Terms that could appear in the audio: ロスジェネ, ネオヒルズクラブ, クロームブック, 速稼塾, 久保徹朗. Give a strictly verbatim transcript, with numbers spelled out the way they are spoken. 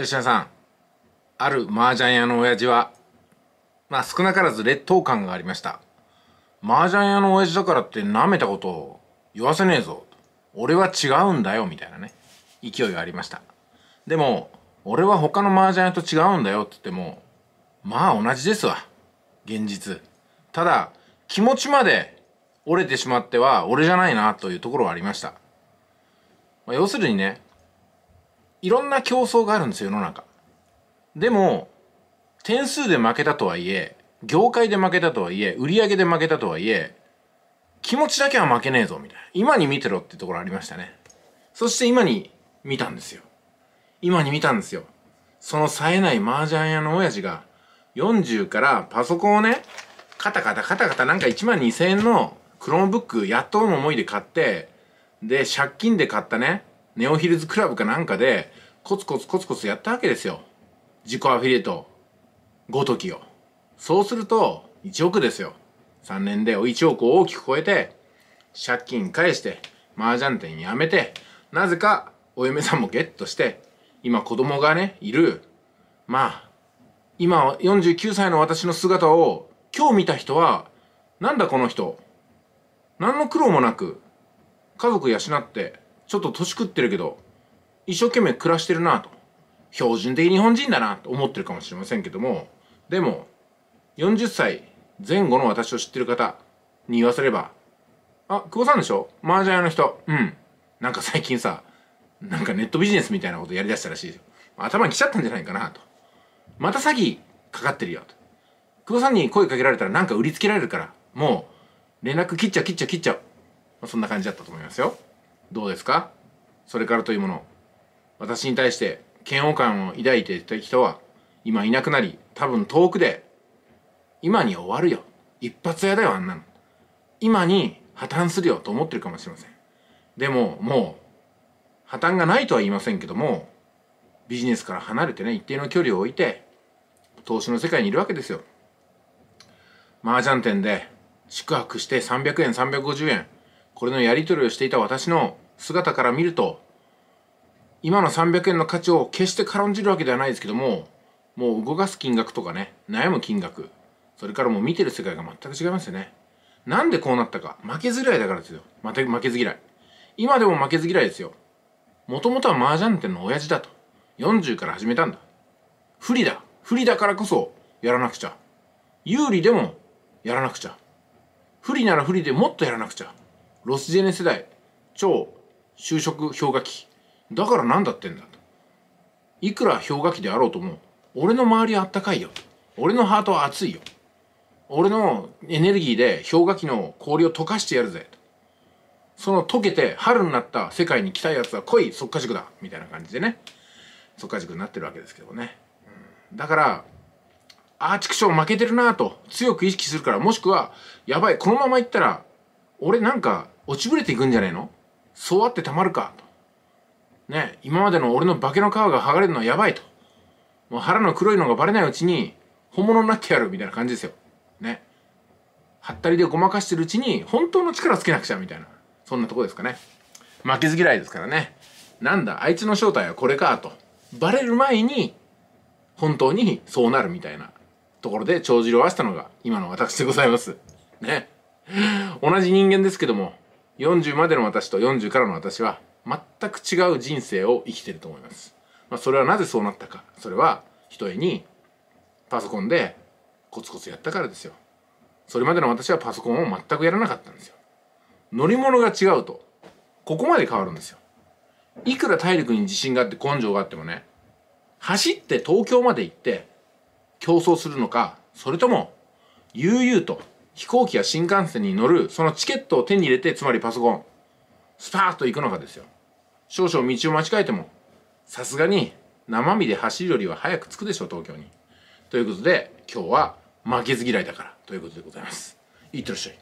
吉田さん、ある麻雀屋の親父は、まあ少なからず劣等感がありました。麻雀屋の親父だからって舐めたことを言わせねえぞ。俺は違うんだよ、みたいなね、勢いがありました。でも、俺は他の麻雀屋と違うんだよって言っても、まあ同じですわ、現実。ただ、気持ちまで折れてしまっては俺じゃないなというところはありました。まあ、要するにね、いろんな競争があるんですよ、世の中。でも、点数で負けたとはいえ、業界で負けたとはいえ、売り上げで負けたとはいえ、気持ちだけは負けねえぞ、みたいな。今に見てろってところありましたね。そして今に見たんですよ。今に見たんですよ。その冴えない麻雀屋の親父が、よんじゅうからパソコンをね、カタカタカタカタなんかいちまんにせんえんのクロームブックやっとの思いで買って、で、借金で買ったね、ネオヒルズクラブかなんかで、コツコツコツコツやったわけですよ。自己アフィリエイト、ごときを。そうすると、いちおくですよ。さんねんでいちおくを大きく超えて、借金返して、麻雀店やめて、なぜかお嫁さんもゲットして、今子供がね、いる。まあ、今よんじゅうきゅうさいの私の姿を、今日見た人は、なんだこの人。何の苦労もなく、家族養って、ちょっと年食ってるけど、一生懸命暮らしてるなぁと。標準的日本人だなと思ってるかもしれませんけども、でも、よんじゅっさいぜん後の私を知ってる方に言わせれば、あ、久保さんでしょ？麻雀屋の人。うん。なんか最近さ、なんかネットビジネスみたいなことやりだしたらしいですよ。頭に来ちゃったんじゃないかなと。また詐欺かかってるよと。久保さんに声かけられたらなんか売りつけられるから、もう連絡切っちゃう切っちゃう切っちゃう。まあ、そんな感じだったと思いますよ。どうですか？それからというもの、私に対して嫌悪感を抱いていた人は今いなくなり、多分遠くで、今に終わるよ。一発屋だよ、あんなの。今に破綻するよと思ってるかもしれません。でも、もう、破綻がないとは言いませんけども、ビジネスから離れてね、一定の距離を置いて、投資の世界にいるわけですよ。麻雀店で宿泊してさんびゃくえん、さんびゃくごじゅうえん、これのやり取りをしていた私の姿から見ると、今のさんびゃくえんの価値を決して軽んじるわけではないですけども、もう動かす金額とかね、悩む金額、それからもう見てる世界が全く違いますよね。なんでこうなったか。負けず嫌いだからですよ。また負けず嫌い。今でも負けず嫌いですよ。もともとは麻雀店の親父だと。よんじゅうから始めたんだ。不利だ。不利だからこそやらなくちゃ。有利でもやらなくちゃ。不利なら不利でもっとやらなくちゃ。ロスジェネ世代、超就職氷河期。だから何だってんだと。いくら氷河期であろうとも、俺の周りはあったかいよ。俺のハートは熱いよ。俺のエネルギーで氷河期の氷を溶かしてやるぜ。その溶けて春になった世界に来たやつは来い、速稼塾だみたいな感じでね。速稼塾になってるわけですけどね。うん、だから、あーちくしょう負けてるなぁと強く意識するから、もしくは、やばい、このままいったら、俺なんか落ちぶれていくんじゃねえの？そうあってたまるかと。ね、今までの俺の化けの皮が剥がれるのはやばいと。もう腹の黒いのがバレないうちに、本物になってやるみたいな感じですよ。ね。はったりでごまかしてるうちに、本当の力つけなくちゃみたいな。そんなとこですかね。負けず嫌いですからね。なんだ、あいつの正体はこれかと。バレる前に、本当にそうなるみたいなところで帳尻を合わせたのが今の私でございます。ね。同じ人間ですけども、よんじゅうまでの私とよんじゅうからの私は、全く違う人生を生きてると思います。まあ、それはなぜそうなったか。それは、ひとえに、パソコンでコツコツやったからですよ。それまでの私はパソコンを全くやらなかったんですよ。乗り物が違うと、ここまで変わるんですよ。いくら体力に自信があって根性があってもね、走って東京まで行って競争するのか、それとも、悠々と飛行機や新幹線に乗る、そのチケットを手に入れて、つまりパソコン、スパーッと行くのかですよ。少々道を間違えても、さすがに生身で走るよりは早く着くでしょう、東京に。ということで、今日は負けず嫌いだからということでございます。いってらっしゃい。